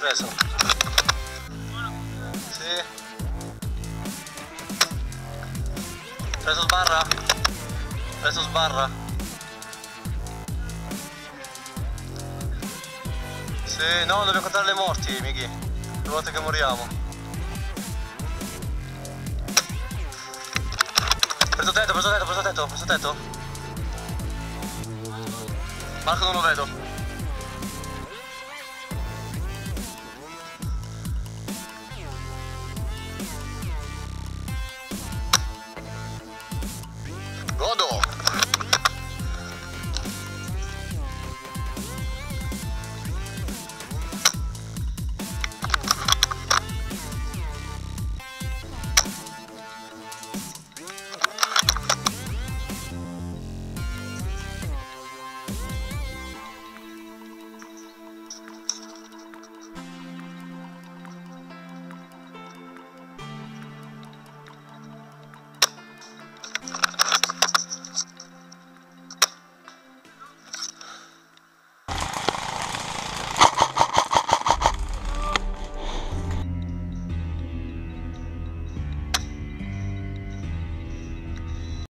preso. Sì. Preso sbarra. Preso sbarra. Sì, no, dobbiamo contare le morti, Miki. Le volte che moriamo. Preso tetto, preso tetto, preso tetto, preso tetto. Marco non lo vedo.